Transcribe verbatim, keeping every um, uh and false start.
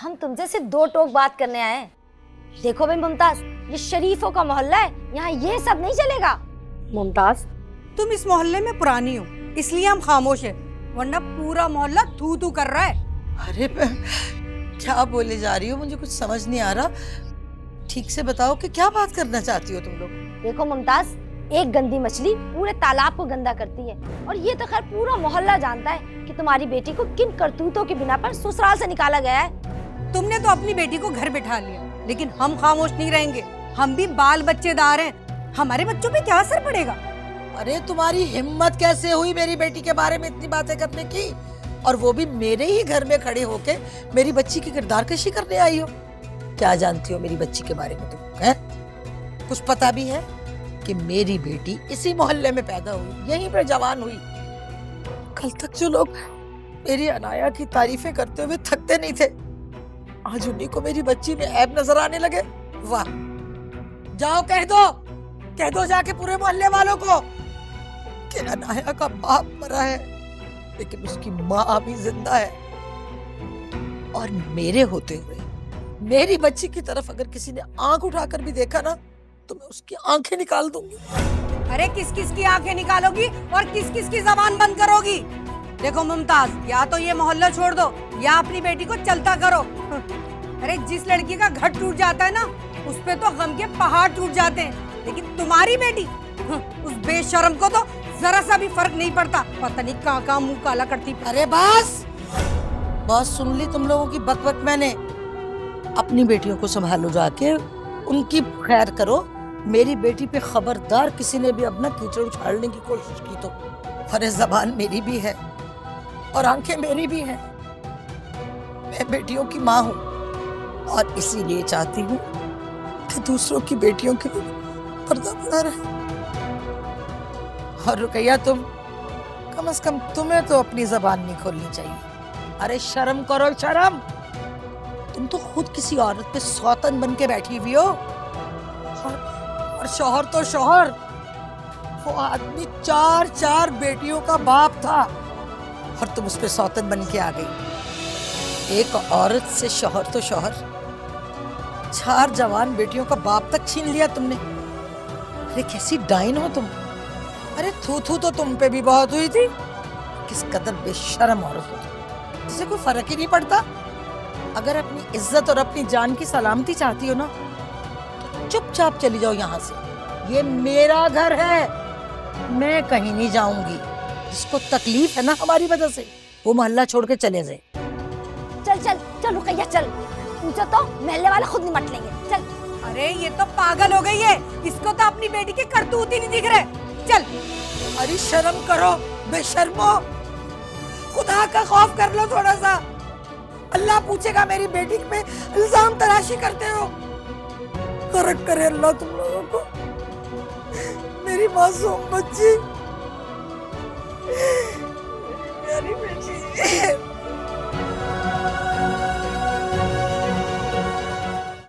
हम तुमसे सिर्फ दो टोक बात करने आए हैं। देखो भाई मुमताज, ये शरीफों का मोहल्ला है, यहाँ ये सब नहीं चलेगा। मुमताज, तुम इस मोहल्ले में पुरानी हो इसलिए हम खामोश हैं, वरना पूरा मोहल्ला थू थू कर रहा है। अरे क्या बोले जा रही हो, मुझे कुछ समझ नहीं आ रहा। ठीक से बताओ कि क्या बात करना चाहती हो तुम लोग। देखो मुमताज, एक गंदी मछली पूरे तालाब को गंदा करती है, और ये तो खैर पूरा मोहल्ला जानता है कि तुम्हारी बेटी को किन करतूतों के बिना पर ससुराल से निकाला गया है। तुमने तो अपनी बेटी को घर बिठा लिया, लेकिन हम खामोश नहीं रहेंगे। हम भी बाल बच्चेदार हैं, हमारे बच्चों पे क्या असर पड़ेगा। अरे तुम्हारी हिम्मत कैसे हुई मेरी बेटी के बारे में इतनी बातें करने की, और वो भी मेरे ही घर में खड़े होके मेरी बच्ची की किरदारकशी करने आई हो। क्या जानती हो मेरी बच्ची के बारे में तुम, है कुछ पता भी है कि मेरी बेटी इसी मोहल्ले में पैदा हुई, यहीं पर जवान हुई। कल तक जो लोग मेरी अनाया की तारीफें करते हुए थकते नहीं थे, आज उन्हीं को मेरी बच्ची में ऐब नजर आने लगे। वाह, जाओ कह दो, कह दो जाके पूरे मोहल्ले वालों को कि अनाया का बाप मरा है लेकिन उसकी माँ अभी जिंदा है, और मेरे होते हुए मेरी बच्ची की तरफ अगर किसी ने आंख उठाकर भी देखा ना तो मैं उसकी आंखें निकाल दूंगी। अरे किस किस की आंखें निकालोगी और किस किस की जबान बंद करोगी। देखो मुमताज, या तो ये मोहल्ला छोड़ दो या अपनी बेटी को चलता करो। अरे जिस लड़की का घर टूट जाता है ना, उस पे तो गम के पहाड़ टूट जाते हैं, लेकिन तुम्हारी बेटी, उस बेशर्म को तो जरा सा भी फर्क नहीं पड़ता। पता नहीं कहाँ कहाँ मुँह काला करती। अरे बस बस, सुन ली तुम लोगों की बकबक मैंने। अपनी बेटियों को संभालो, जाके उनकी खैर करो। मेरी बेटी पे खबरदार किसी ने भी अपना कीचड़ उछाड़ने की कोशिश की तो फरे, जबान मेरी भी है और आंखें मेरी भी हैं। मैं बेटियों की माँ हूँ और इसीलिए चाहती हूँ कि दूसरों की बेटियों के लिए पर्दा पड़ा रहे। और रुकैया, तुम कम से कम तुम्हें तो अपनी जबान नहीं खोलनी चाहिए। अरे शर्म करो, शर्म। तुम तो खुद किसी औरत पे सौतन बन के बैठी हुई हो, शोहर तो शोहर। वो आदमी चार चार बेटियों का बाप था और तुम उस पे सौतन बन के आ गई। एक औरत से शोहर तो शोहर, चार जवान बेटियों का बाप तक छीन लिया तुमने। अरे कैसी डाइन हो तुम। अरे थू थू तो तुम पे भी बहुत हुई थी। किस कदर बेशर्म औरत हो तुम, जिसे कोई फर्क ही नहीं पड़ता। अगर अपनी इज्जत और अपनी जान की सलामती चाहती हो ना, चुपचाप चली जाओ यहाँ से। ये मेरा घर है, मैं कहीं नहीं जाऊंगी। जिसको तकलीफ है ना हमारी वजह से, वो मोहल्ला छोड़ के चले जाए। चल चल चल रुकैया चल, पूछो तो मोहल्ले वाले खुद निमट लेंगे। चल। अरे ये तो पागल हो गई है, इसको तो अपनी बेटी के करतूत ही नहीं दिख रहे। चल। अरे शर्म करो बेशर्मो, खुदा का खौफ कर लो थोड़ा सा। अल्लाह पूछेगा मेरी बेटी पे इल्जाम तराशी करते हो। करेक्ट करे अल्लाह तुम लोगों को। मेरी मासूम बच्ची, मेरी बेटी।